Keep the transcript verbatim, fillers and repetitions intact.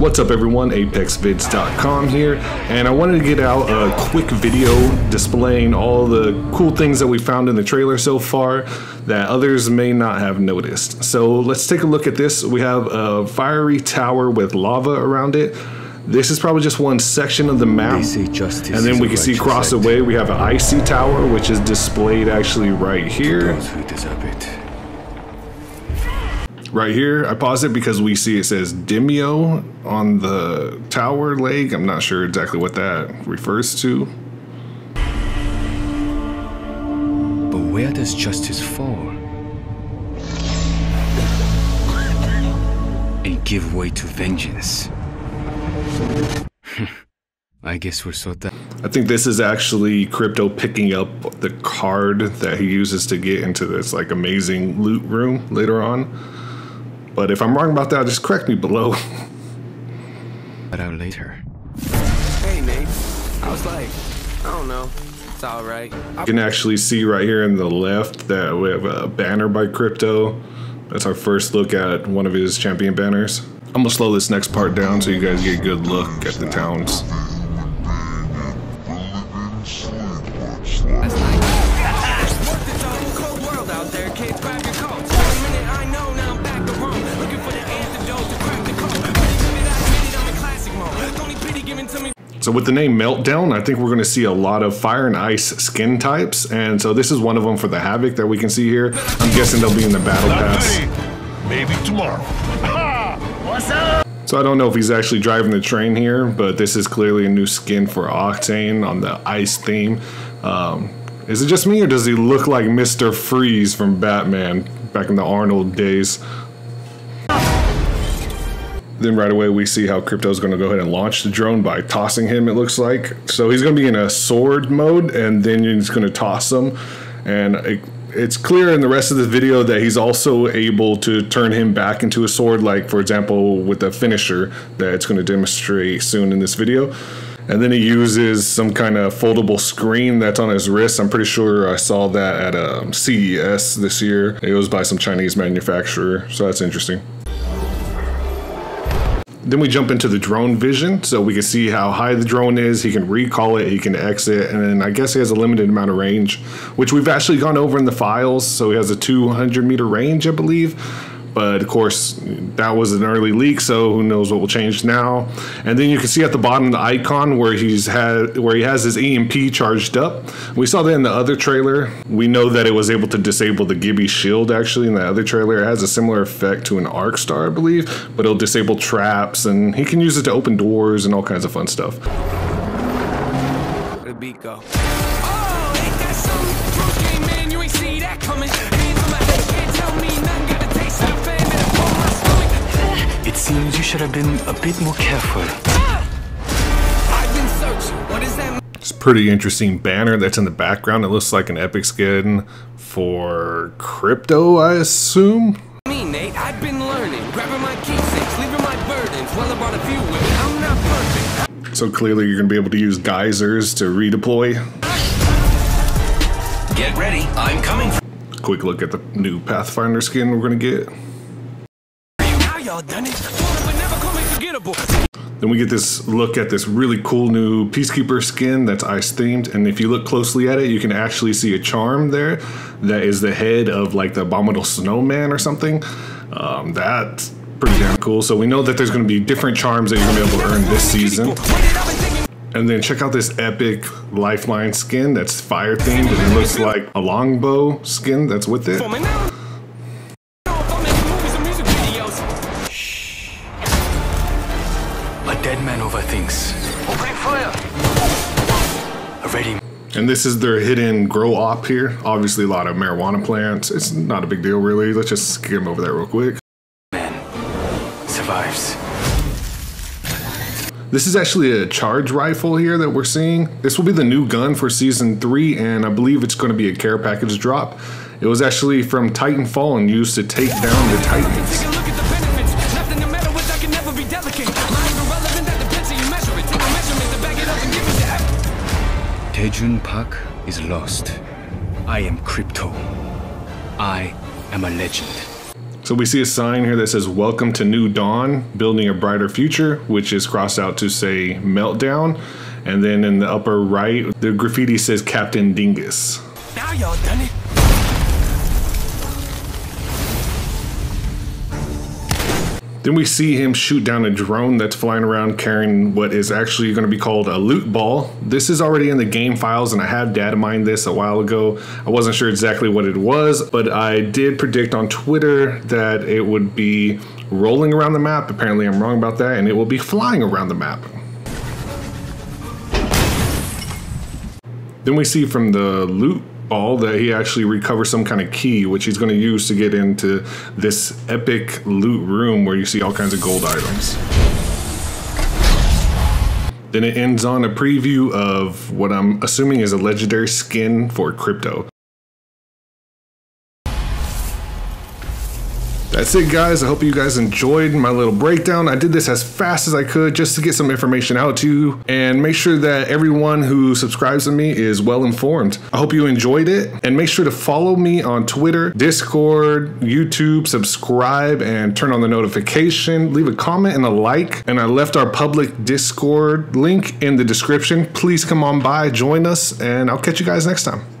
What's up everyone, apex vids dot com here, and I wanted to get out a quick video displaying all the cool things that we found in the trailer so far that others may not have noticed. So let's take a look at this. We have a fiery tower with lava around it. This is probably just one section of the map, and then we can see across the way we have an icy tower, which is displayed actually right here. Right here, I pause it because we see it says Demio on the tower leg. I'm not sure exactly what that refers to. But where does justice fall? And give way to vengeance. I guess we're so done. I think this is actually Crypto picking up the card that he uses to get into this like amazing loot room later on. But if I'm wrong about that, just correct me below. But out later. Hey, mate. I was like, I don't know. It's all right. You can actually see right here in the left that we have a banner by Crypto. That's our first look at one of his champion banners. I'm going to slow this next part down so you guys get a good look at the towns. So with the name Meltdown, I think we're going to see a lot of fire and ice skin types. And so this is one of them for the Havoc that we can see here. I'm guessing they'll be in the battle pass. Maybe tomorrow. What's up? So I don't know if he's actually driving the train here, but this is clearly a new skin for Octane on the ice theme. Um, is it just me or does he look like Mister Freeze from Batman back in the Arnold days? Then right away we see how Crypto is going to go ahead and launch the drone by tossing him, it looks like. So he's going to be in a sword mode, and then he's going to toss him. And it, it's clear in the rest of the video that he's also able to turn him back into a sword, like for example with the finisher that it's going to demonstrate soon in this video. And then he uses some kind of foldable screen that's on his wrist. I'm pretty sure I saw that at um, C E S this year. It was by some Chinese manufacturer, so that's interesting. Then we jump into the drone vision, so we can see how high the drone is. He can recall it, he can exit, and then I guess he has a limited amount of range, which we've actually gone over in the files. So he has a two hundred meter range, I believe. But of course, that was an early leak, so who knows what will change now. And then you can see at the bottom the icon where he's had where he has his E M P charged up. We saw that in the other trailer. We know that it was able to disable the Gibby shield actually in the other trailer. It has a similar effect to an Arc Star, I believe, but it'll disable traps, and he can use it to open doors and all kinds of fun stuff. It seems you should have been a bit more careful. I've been searching. What is that? It's a pretty interesting banner that's in the background. It looks like an epic skin for Crypto, I assume. Me, Nate, I've been learning. Grabbing my keepsakes, leaving my burdens. Well, I brought a few women. I'm not perfect. So clearly you're going to be able to use geysers to redeploy. Get ready. I'm coming. Quick look at the new Pathfinder skin we're going to get. Then we get this look at this really cool new Peacekeeper skin that's ice themed, and if you look closely at it you can actually see a charm there that is the head of like the Abominable Snowman or something. Um, that's pretty damn cool. So we know that there's going to be different charms that you're going to be able to earn this season. And then check out this epic Lifeline skin that's fire themed, and it looks like a longbow skin that's with it. And this is their hidden grow op here. Obviously a lot of marijuana plants. It's not a big deal really. Let's just skim over that real quick. Man survives. This is actually a charge rifle here that we're seeing. This will be the new gun for season three, and I believe it's going to be a care package drop. It was actually from Titanfall and used to take down the Titans. Joon Park is lost. I am Crypto. I am a legend. So we see a sign here that says, "Welcome to New Dawn, building a brighter future," which is crossed out to say Meltdown. And then in the upper right, the graffiti says Captain Dingus. Now y'all done it. Then we see him shoot down a drone that's flying around carrying what is actually going to be called a loot ball. This is already in the game files, and I had data mined this a while ago. I wasn't sure exactly what it was, but I did predict on Twitter that it would be rolling around the map. Apparently I'm wrong about that, and it will be flying around the map. Then we see from the loot ball that he actually recovers some kind of key, which he's going to use to get into this epic loot room where you see all kinds of gold items. Then it ends on a preview of what I'm assuming is a legendary skin for Crypto. That's it, guys. I hope you guys enjoyed my little breakdown. I did this as fast as I could just to get some information out to you and make sure that everyone who subscribes to me is well informed. I hope you enjoyed it, and make sure to follow me on Twitter, Discord, YouTube, subscribe, and turn on the notification. Leave a comment and a like, and I left our public Discord link in the description. Please come on by, join us, and I'll catch you guys next time.